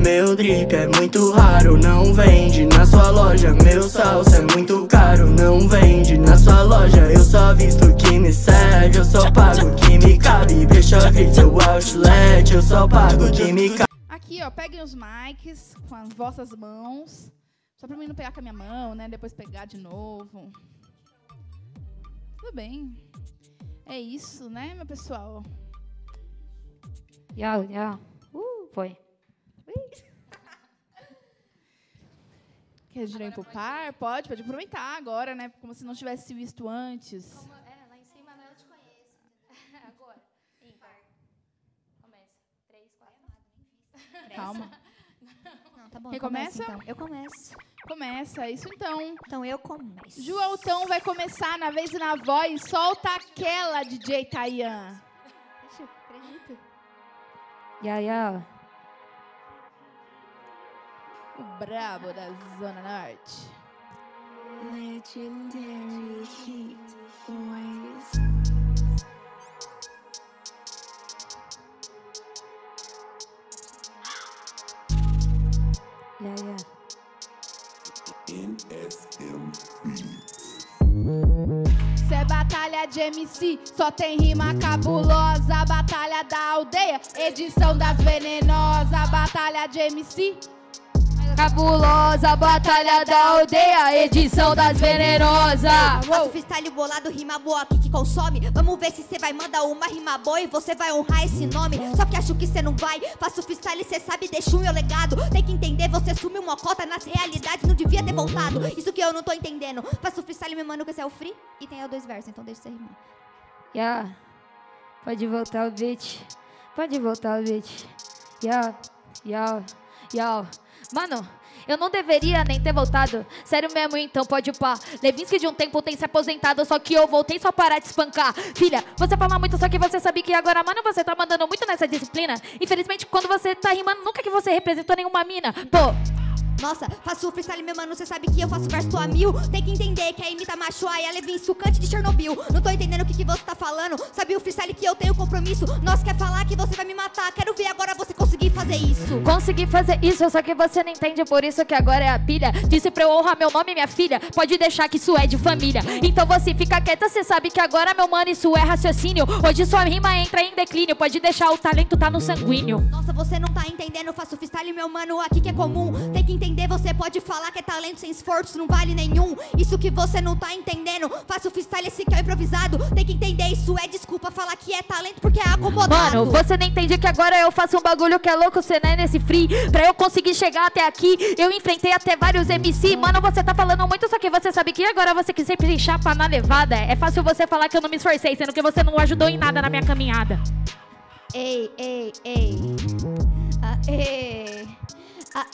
Meu drip é muito raro, não vende na sua loja. Meu salsa é muito caro, não vende na sua loja. Eu só visto que me serve, eu só pago que me cabe. Deixa vir seu outlet, eu só pago que me cabe. Aqui, ó, peguem os mics com as vossas mãos. Só pra mim não pegar com a minha mão, né? Depois pegar de novo. Tudo bem. É isso, né, meu pessoal? Yeah, yeah. Foi. Quer girar pro par? Pode aproveitar agora, né? Como se não tivesse visto antes. Como, lá em cima eu te conheço. Agora. Ímpar. Começa. 3, 4. Calma. Não, tá bom. Quem começa? Então. Eu começo. Começa, isso então. Então eu começo. Juh Altão vai começar na vez e na voz. Solta aquela, DJ Taian. Deixa eu acredito. Ya, ya. O brabo da Zona Norte. Legendary Heat Boys. Yeah, yeah. Cê é batalha de MC, só tem rima cabulosa. Batalha da Aldeia, edição das Venenosa. Batalha de MC cabulosa, Batalha da Aldeia, edição das Venenosa. Faço freestyle bolado, rima boa aqui que consome. Vamos ver se cê vai mandar uma rima boa e você vai honrar esse nome. Só que acho que cê não vai, faço freestyle, cê sabe, deixa o meu legado. Tem que entender, você sumiu uma cota nas realidades, não devia ter voltado. Isso que eu não tô entendendo. Faço freestyle, meu mano, que cê é o free e tem aí dois versos, então deixa cê rimar. Yeah, pode voltar o beat, pode voltar o beat. Yeah, yeah, yeah. Mano, eu não deveria nem ter voltado. Sério mesmo, então pode pá. Levinsky de um tempo tem se aposentado, só que eu voltei só para te espancar. Filha, você fala muito, só que você sabe que agora, mano, você tá mandando muito nessa disciplina. Infelizmente, quando você tá rimando, nunca que você representou nenhuma mina. Pô... Nossa, faço freestyle, meu mano, cê sabe que eu faço verso a mil. Tem que entender que a imita macho, aí a Levinsky, o cante de Chernobyl. Não tô entendendo o que você tá falando. Sabe o freestyle que eu tenho compromisso. Nossa, quer falar que você vai me matar. Quero ver agora você conseguir fazer isso. Consegui fazer isso, só que você não entende. Por isso que agora é a pilha. Disse pra eu honrar meu nome, minha filha. Pode deixar que isso é de família. Então você fica quieta, cê sabe que agora, meu mano, isso é raciocínio. Hoje sua rima entra em declínio. Pode deixar, o talento tá no sanguíneo. Nossa, você não tá entendendo. Faço freestyle, meu mano, aqui que é comum. Tem que entender. Você pode falar que é talento sem esforço, não vale nenhum. Isso que você não tá entendendo. Faço freestyle, esse que é improvisado. Tem que entender, isso é desculpa falar que é talento porque é acomodado. Mano, você não entende que agora eu faço um bagulho que é louco, você não é nesse free. Pra eu conseguir chegar até aqui, eu enfrentei até vários MC. Mano, você tá falando muito, só que você sabe que agora você que sempre chapa na levada. É fácil você falar que eu não me esforcei, sendo que você não ajudou em nada na minha caminhada. Ei, ei, ei. Ah, ei.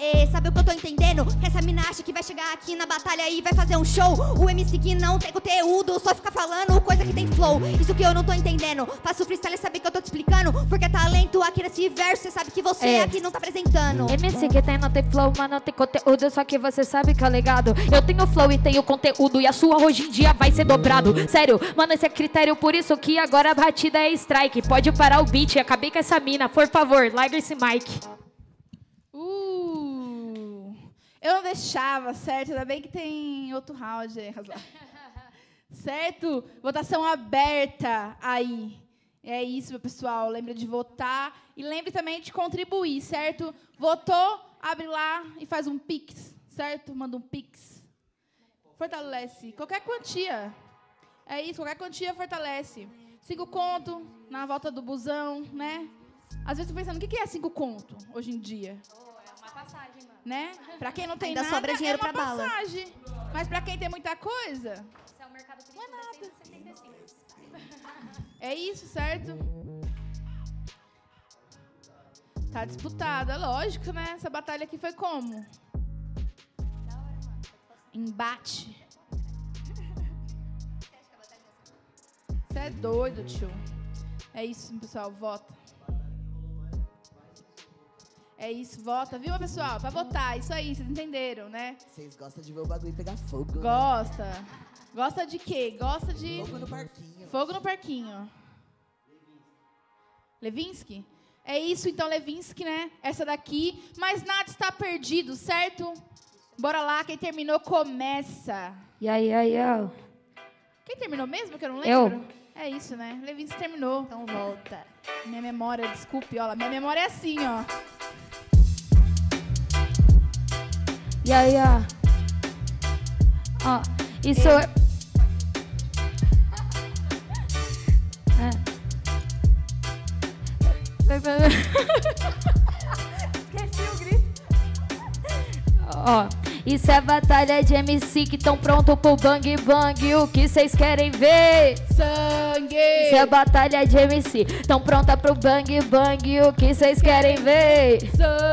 Aê, sabe o que eu tô entendendo? Que essa mina acha que vai chegar aqui na batalha e vai fazer um show. O MC que não tem conteúdo, só fica falando coisa que tem flow. Isso que eu não tô entendendo. Faço freestyle, sabe que eu tô te explicando. Porque é talento aqui nesse verso, cê sabe que você aqui não tá apresentando. MC que tem, não tem flow, mas não tem conteúdo. Só que você sabe que é legado. Eu tenho flow e tenho conteúdo. E a sua hoje em dia vai ser dobrado. Sério, mano, esse é critério. Por isso que agora a batida é strike. Pode parar o beat, acabei com essa mina. Por favor, larga esse mic. Eu não deixava, certo? Ainda bem que tem outro round aí, razão. Certo? Votação aberta aí. É isso, meu pessoal. Lembre de votar e lembre também de contribuir, certo? Votou, abre lá e faz um pix, certo? Manda um pix. Fortalece. Qualquer quantia. É isso, qualquer quantia fortalece. 5 conto na volta do busão, né? Às vezes eu tô pensando, o que é 5 conto hoje em dia? Passagem, mano. Né? Pra quem não tem ainda nada, sobra dinheiro pra bala. Passagem. Mas pra quem tem muita coisa, é o mercado não é nada. 75. É isso, certo? Tá disputada, lógico, né? Essa batalha aqui foi como? Embate. Você é doido, tio. É isso, pessoal, vota. É isso, vota, viu, pessoal? Pra votar, isso aí, vocês entenderam, né? Vocês gostam de ver o bagulho pegar fogo, gosta. Né? Gosta de quê? Gosta de... Fogo no parquinho. Fogo no parquinho. Levinsky? É isso, então, Levinsky, né? Essa daqui. Mas nada está perdido, certo? Bora lá, quem terminou, começa. Eu. Quem terminou mesmo, que eu não lembro? Eu. É isso, né? Levinsky terminou. Então volta. Minha memória, desculpe, olha. Minha memória é assim, ó. Ó, isso é... Esqueci o grito. Ó, isso é batalha de MC que tão pronto pro bang bang. O que vocês querem ver? Sangue. Isso é batalha de MC tão pronta pro bang bang. O que vocês querem ver? Sangue.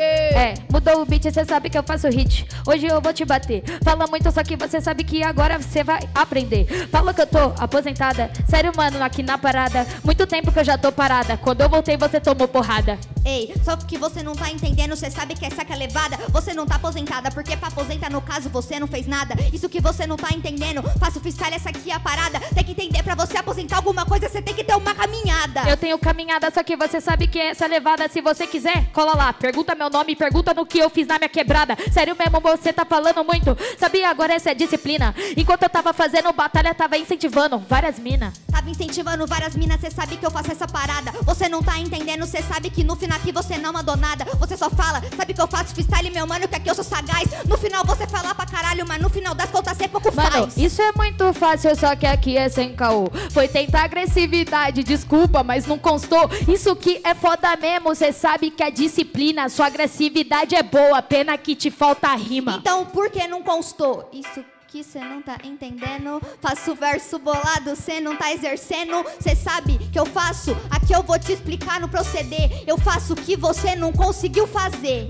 É, mudou o beat, cê sabe que eu faço hit. Hoje eu vou te bater. Fala muito, só que você sabe que agora você vai aprender. Falou que eu tô aposentada. Sério, mano, aqui na parada. Muito tempo que eu já tô parada. Quando eu voltei, você tomou porrada. Ei, só que você não tá entendendo. Cê sabe que essa que é levada. Você não tá aposentada, porque pra aposentar, no caso, você não fez nada. Isso que você não tá entendendo. Faço fiscal, essa aqui é a parada. Tem que entender, pra você aposentar alguma coisa, você tem que ter uma caminhada. Eu tenho caminhada, só que você sabe que essa levada. Se você quiser, cola lá. Pergunta meu nome, pergunta no que eu fiz na minha quebrada. Sério mesmo, você tá falando muito. Sabia, agora essa é disciplina. Enquanto eu tava fazendo batalha, tava incentivando várias minas. Tava incentivando várias minas, cê sabe que eu faço essa parada. Você não tá entendendo, cê sabe que no final aqui você não mandou nada. Você só fala, sabe que eu faço freestyle, meu mano, que aqui eu sou sagaz. No final você fala pra caralho, mas no final das contas cê pouco faz. Mano, isso é muito fácil, só que aqui é sem caô. Foi tentar agressividade, desculpa, mas não constou. Isso que é foda mesmo, cê sabe que a disciplina, sua agressividade é boa, pena que te falta rima. Então por que não constou? Isso que cê não tá entendendo. Faço verso bolado, cê não tá exercendo. Cê sabe que eu faço, aqui eu vou te explicar no proceder. Eu faço o que você não conseguiu fazer.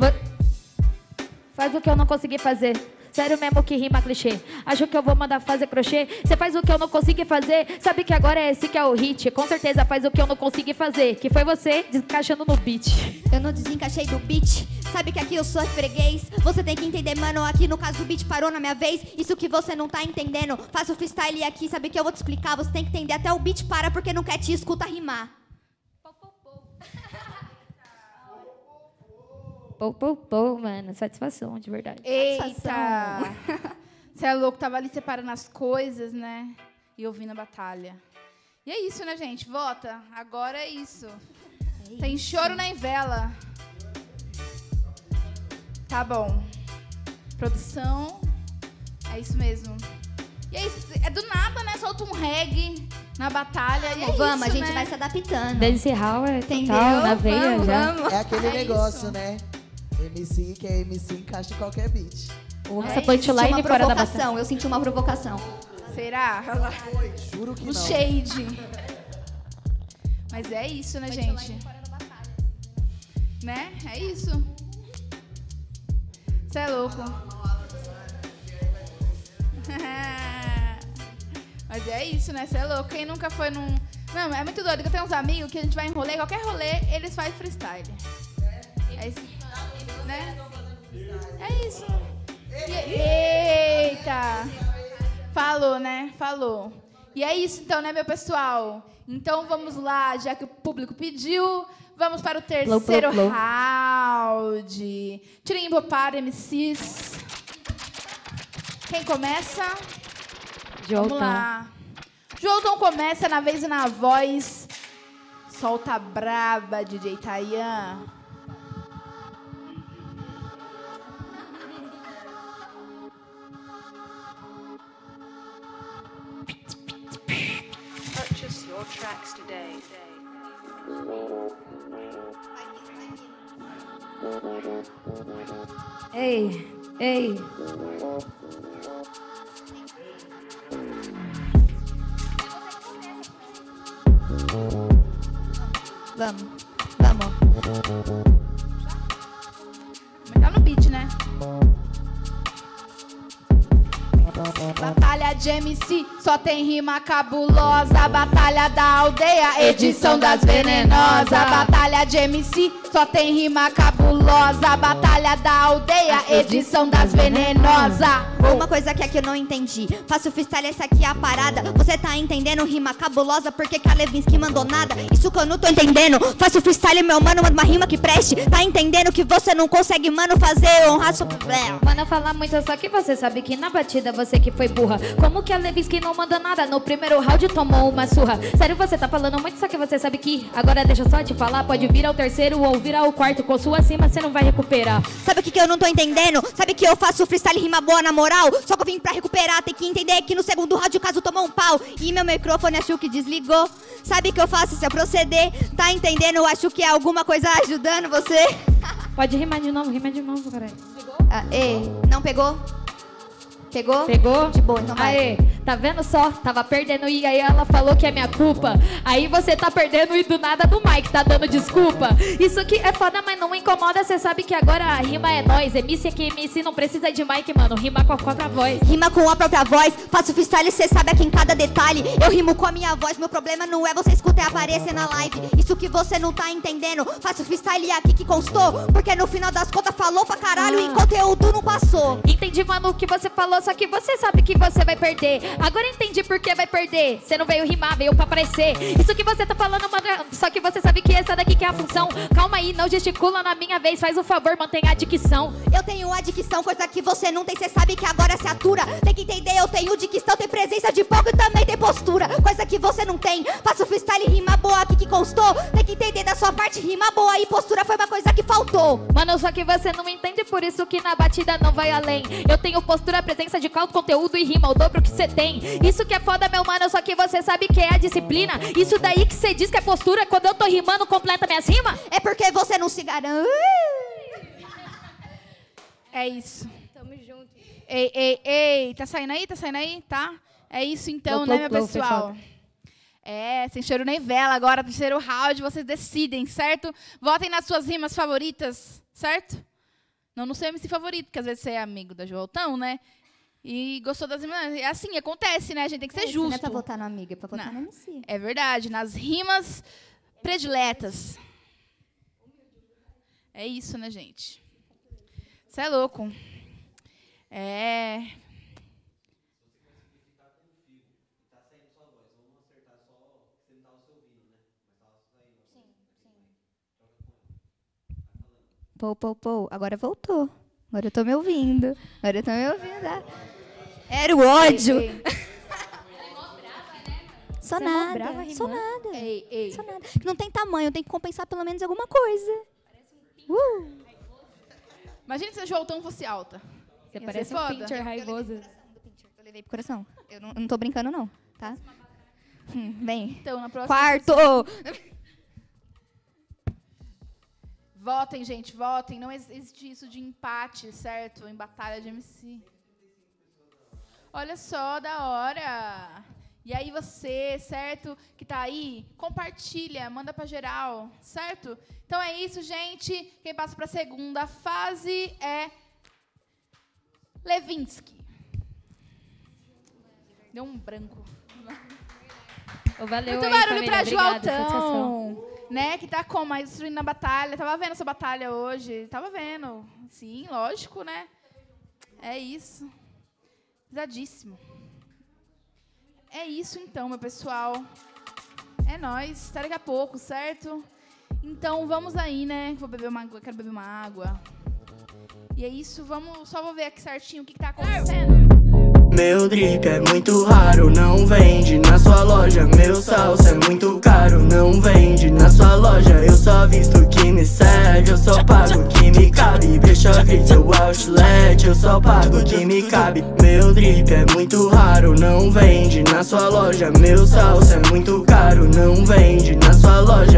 Faz o que eu não consegui fazer. Sério mesmo que rima clichê. Acho que eu vou mandar fazer crochê. Cê faz o que eu não consegui fazer. Sabe que agora é esse que é o hit. Com certeza faz o que eu não consegui fazer, que foi você desencaixando no beat. Eu não desencaixei do beat. Sabe que aqui eu sou freguês. Você tem que entender, mano, aqui no caso o beat parou na minha vez. Isso que você não tá entendendo. Faço freestyle aqui, sabe que eu vou te explicar. Você tem que entender, até o beat para, porque não quer te escuta rimar. Pô, mano, satisfação, de verdade. Eita! Você é louco, tava ali separando as coisas, né? E ouvindo a batalha. E é isso, né, gente? Vota. Agora é isso. Tem choro nem vela. Tá bom. Produção. É isso mesmo. E é isso. É do nada, né? Solta um reggae na batalha. E é vamos, isso, a gente, né, vai se adaptando. Dance hall é total, na veia já. É aquele negócio, isso, né? MC que é MC, encaixa em qualquer beat. Nossa, punchline fora da batalha. Eu senti uma provocação. Será? Foi, juro que não. O shade. Mas é isso, né, gente? Né? É isso. Você é louco. Mas é isso, né? Você é louco. Quem nunca foi num... Não, é muito doido. Eu tenho uns amigos que a gente vai em rolê, qualquer rolê, eles fazem freestyle. É isso. Né? É isso. Eita! Falou, né? Falou. E é isso então, né, meu pessoal? Então vamos lá, já que o público pediu, vamos para o terceiro round. Tirimbo para MCs. Quem começa? Jouton. Vamos lá. Jouton começa na vez e na voz. Solta a braba, DJ Taian. Tracks today. Ei. Vamos. Mas tá no beat, né? Batalha de MC, só tem rima cabulosa. Batalha da Aldeia, edição das Venenosa. Batalha de MC, só tem rima cabulosa. Batalha da Aldeia, edição das Venenosa. Uma coisa que aqui eu não entendi, faço freestyle, essa aqui é a parada. Você tá entendendo rima cabulosa, porque que a Levinsky mandou nada? Isso que eu não tô entendendo, faço freestyle, meu mano, manda uma rima que preste. Tá entendendo que você não consegue, mano, fazer honrar sua... Mano, fala muito, só que você sabe que na batida você que foi burra. Como que a Levinsky não manda nada? No primeiro round tomou uma surra. Sério, você tá falando muito, só que você sabe que... Agora deixa só te falar, pode vir ao terceiro ou vir ao quarto, com sua cima você não vai recuperar. Sabe o que eu não tô entendendo? Sabe que eu faço freestyle, rima boa na moral? Só que eu vim pra recuperar, tem que entender que no segundo round o caso tomou um pau. E meu microfone achou que desligou. Sabe que eu faço se eu proceder? Tá entendendo? Eu acho que é alguma coisa ajudando você. Pode rimar de novo, cara. Ah, ei, não pegou? Pegou? Pegou? De boa, então vai. Aê, tá vendo só? Tava perdendo e aí ela falou que é minha culpa. Aí você tá perdendo e do nada do Mike tá dando desculpa. Isso aqui é foda, mas não incomoda. Você sabe que agora a rima é nós. MC aqui, MC não precisa de Mike, mano. Rima com a própria voz. Rima com a própria voz. Faço freestyle, cê sabe aqui em cada detalhe. Eu rimo com a minha voz. Meu problema não é você escutar e aparecer na live. Isso que você não tá entendendo. Faço freestyle aqui que constou. Porque no final das contas falou pra caralho e conteúdo não passou. Entendi, mano, o que você falou. Só que você sabe que você vai perder. Agora entendi por que vai perder. Você não veio rimar, veio pra aparecer. Isso que você tá falando, mano. Só que você sabe que essa daqui que é a função. Calma aí, não gesticula na minha vez. Faz o favor, mantenha a dicção. Eu tenho a dicção, coisa que você não tem. Você sabe que agora se atura. Tem que entender, eu tenho dicção, tem presença de palco e também tem postura. Coisa que você não tem. Faço freestyle, rima boa aqui que constou. Tem que entender da sua parte, rima boa e postura foi uma coisa que faltou. Mano, só que você não entende, por isso que na batida não vai além. Eu tenho postura, presença de qual conteúdo e rima, o dobro que você tem. Isso que é foda, meu mano, só que você sabe que é a disciplina. Isso daí que você diz que é postura, quando eu tô rimando, completa minhas rimas? É porque você não se garante. É isso. Tamo junto. Ei, ei, ei, tá saindo aí? Tá saindo aí? Tá? É isso então, né, meu pessoal? É, sem cheiro nem vela agora, terceiro round, vocês decidem, certo? Votem nas suas rimas favoritas, certo? Não no seu MC favorito, porque às vezes você é amigo da Juh Altão, né? E gostou das rimas. É assim, acontece, né? A gente tem que ser justo. Não é pra votar no amigo, é pra votar no MC. É verdade, nas rimas prediletas. É isso, né, gente? Isso é louco. É... Pô, agora voltou. Agora eu tô me ouvindo. Agora eu tô me ouvindo. Ah. Era o ódio. Ei, ei. Só nada. Brava, só nada. Ei, ei. Só nada. Não tem tamanho, tem que compensar pelo menos alguma coisa. Imagina se a Juh Altão fosse alta. Você parece um pincher raivoso. Eu levei pro coração. Eu não tô brincando, não. Tá? Bem. Então, na próxima. Quarto! Votem, gente, votem. Não existe isso de empate, certo? Em batalha de MC. Olha só, da hora. E aí você, certo? Que tá aí, compartilha, manda pra geral, certo? Então é isso, gente. Quem passa pra segunda fase é Levinsky. Deu um branco. Oh, valeu. Muito barulho aí, pra Juh Altão. Né, que tá como? Aí destruindo na batalha. Tava vendo essa batalha hoje? Tava vendo. Sim, lógico, né? É isso. Pesadíssimo. É isso, então, meu pessoal. É nóis. Até daqui a pouco, certo? Então, vamos aí, né? Vou beber uma água. Quero beber uma água. E é isso. Vamos... Só vou ver aqui certinho o que tá acontecendo. Meu drip é muito raro, não vende na sua loja. Meu salsa é muito caro, não vende na sua loja. Eu só visto que me serve, eu só pago que me cabe. Deixa eu ver seu outlet, eu só pago que me cabe. Meu drip é muito raro, não vende na sua loja. Meu salsa é muito caro, não vende na sua loja.